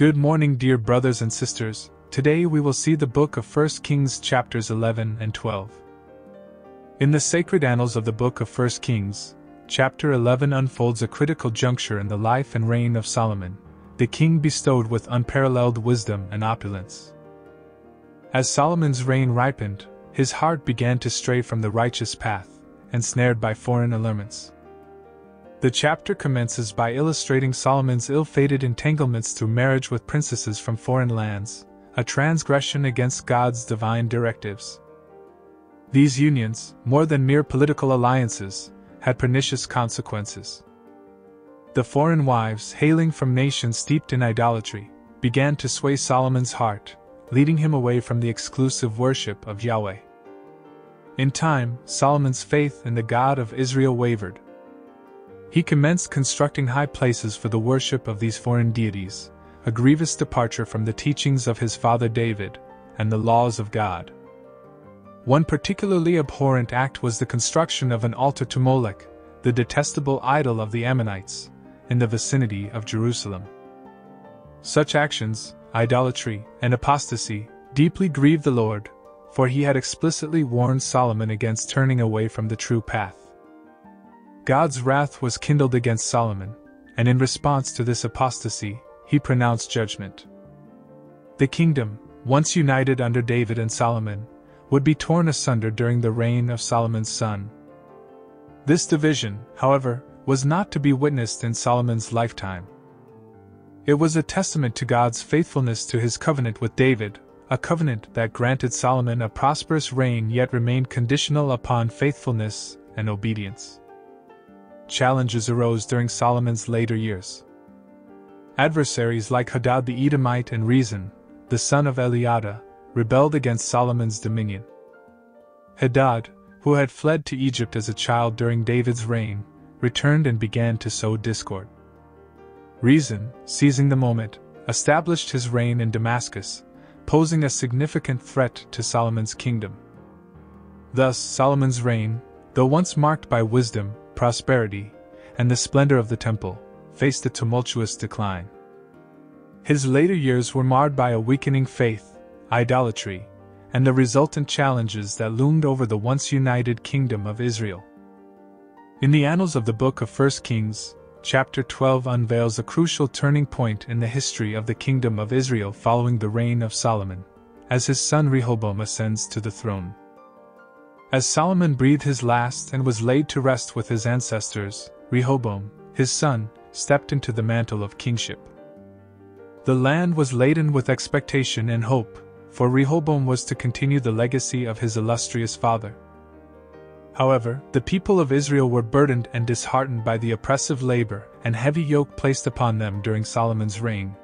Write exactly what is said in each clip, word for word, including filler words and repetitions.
Good morning, dear brothers and sisters. Today we will see the book of First Kings chapters eleven and twelve. In the sacred annals of the book of First Kings, chapter eleven unfolds a critical juncture in the life and reign of Solomon, the king bestowed with unparalleled wisdom and opulence. As Solomon's reign ripened, his heart began to stray from the righteous path, ensnared by foreign allurements. The chapter commences by illustrating Solomon's ill-fated entanglements through marriage with princesses from foreign lands, a transgression against God's divine directives. These unions, more than mere political alliances, had pernicious consequences. The foreign wives, hailing from nations steeped in idolatry, began to sway Solomon's heart, leading him away from the exclusive worship of Yahweh. In time, Solomon's faith in the God of Israel wavered. He commenced constructing high places for the worship of these foreign deities, a grievous departure from the teachings of his father David and the laws of God. One particularly abhorrent act was the construction of an altar to Molech, the detestable idol of the Ammonites, in the vicinity of Jerusalem. Such actions, idolatry and apostasy, deeply grieved the Lord, for he had explicitly warned Solomon against turning away from the true path. God's wrath was kindled against Solomon, and in response to this apostasy, he pronounced judgment. The kingdom, once united under David and Solomon, would be torn asunder during the reign of Solomon's son. This division, however, was not to be witnessed in Solomon's lifetime. It was a testament to God's faithfulness to his covenant with David, a covenant that granted Solomon a prosperous reign yet remained conditional upon faithfulness and obedience. Challenges arose during Solomon's later years. Adversaries like Hadad the Edomite and Rezin, the son of Eliada, rebelled against Solomon's dominion. Hadad, who had fled to Egypt as a child during David's reign, returned and began to sow discord. Rezin, seizing the moment, established his reign in Damascus, posing a significant threat to Solomon's kingdom. Thus, Solomon's reign, though once marked by wisdom, prosperity, and the splendor of the temple, faced a tumultuous decline. His later years were marred by a weakening faith, idolatry, and the resultant challenges that loomed over the once united kingdom of Israel. In the annals of the book of First Kings, chapter twelve unveils a crucial turning point in the history of the kingdom of Israel following the reign of Solomon, as his son Rehoboam ascends to the throne. As Solomon breathed his last and was laid to rest with his ancestors, Rehoboam, his son, stepped into the mantle of kingship. The land was laden with expectation and hope, for Rehoboam was to continue the legacy of his illustrious father. However, the people of Israel were burdened and disheartened by the oppressive labor and heavy yoke placed upon them during Solomon's reign.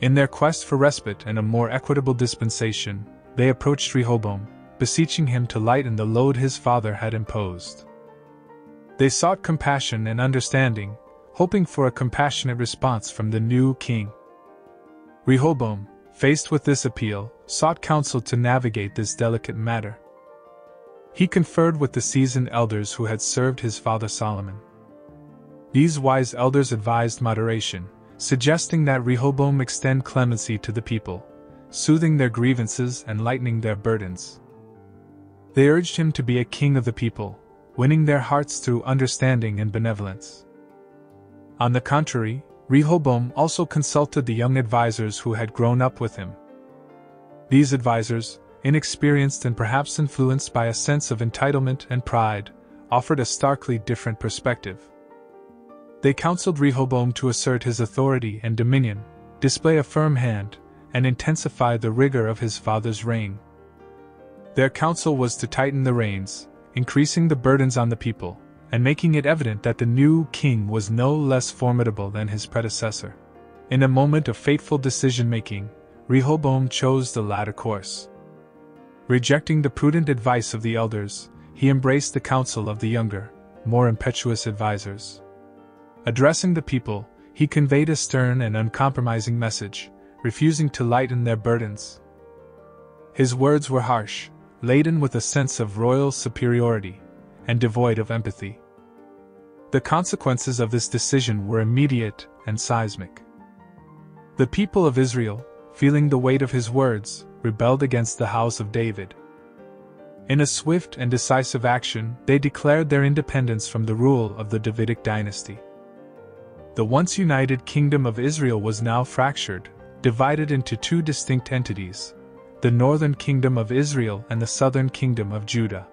In their quest for respite and a more equitable dispensation, they approached Rehoboam, beseeching him to lighten the load his father had imposed. They sought compassion and understanding, hoping for a compassionate response from the new king. Rehoboam, faced with this appeal, sought counsel to navigate this delicate matter. He conferred with the seasoned elders who had served his father Solomon. These wise elders advised moderation, suggesting that Rehoboam extend clemency to the people, soothing their grievances and lightening their burdens. They urged him to be a king of the people, winning their hearts through understanding and benevolence. On the contrary, Rehoboam also consulted the young advisors who had grown up with him. These advisors, inexperienced and perhaps influenced by a sense of entitlement and pride, offered a starkly different perspective. They counseled Rehoboam to assert his authority and dominion, display a firm hand, and intensify the rigor of his father's reign. Their counsel was to tighten the reins, increasing the burdens on the people, and making it evident that the new king was no less formidable than his predecessor. In a moment of fateful decision-making, Rehoboam chose the latter course. Rejecting the prudent advice of the elders, he embraced the counsel of the younger, more impetuous advisors. Addressing the people, he conveyed a stern and uncompromising message, refusing to lighten their burdens. His words were harsh, laden with a sense of royal superiority, and devoid of empathy. The consequences of this decision were immediate and seismic. The people of Israel, feeling the weight of his words, rebelled against the house of David. In a swift and decisive action, they declared their independence from the rule of the Davidic dynasty. The once united kingdom of Israel was now fractured, divided into two distinct entities, the northern kingdom of Israel and the southern kingdom of Judah.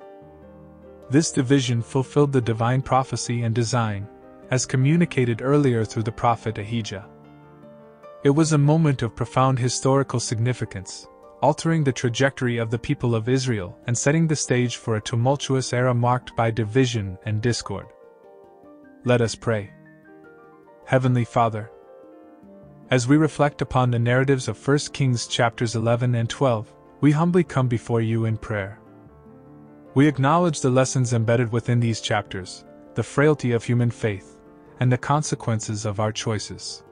This division fulfilled the divine prophecy and design, as communicated earlier through the prophet Ahijah. It was a moment of profound historical significance, altering the trajectory of the people of Israel and setting the stage for a tumultuous era marked by division and discord. Let us pray. Heavenly Father, as we reflect upon the narratives of First Kings chapters eleven and twelve, we humbly come before you in prayer. We acknowledge the lessons embedded within these chapters, the frailty of human faith, and the consequences of our choices.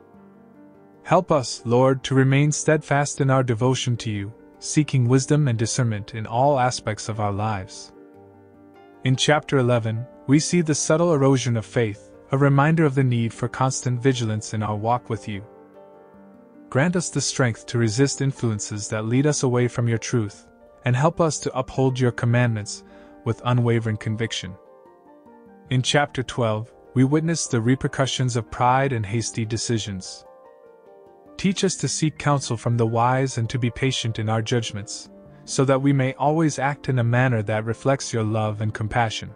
Help us, Lord, to remain steadfast in our devotion to you, seeking wisdom and discernment in all aspects of our lives. In chapter eleven, we see the subtle erosion of faith, a reminder of the need for constant vigilance in our walk with you. Grant us the strength to resist influences that lead us away from your truth, and help us to uphold your commandments with unwavering conviction. In chapter twelve, we witness the repercussions of pride and hasty decisions. Teach us to seek counsel from the wise and to be patient in our judgments, so that we may always act in a manner that reflects your love and compassion.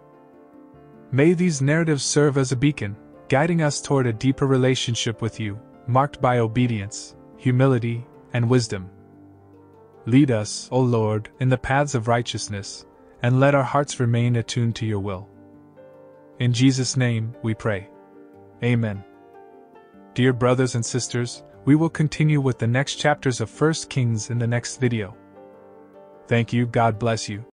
May these narratives serve as a beacon, guiding us toward a deeper relationship with you, marked by obedience, humility, and wisdom. Lead us, O Lord, in the paths of righteousness, and let our hearts remain attuned to your will. In Jesus' name we pray. Amen. Dear brothers and sisters, we will continue with the next chapters of First Kings in the next video. Thank you, God bless you.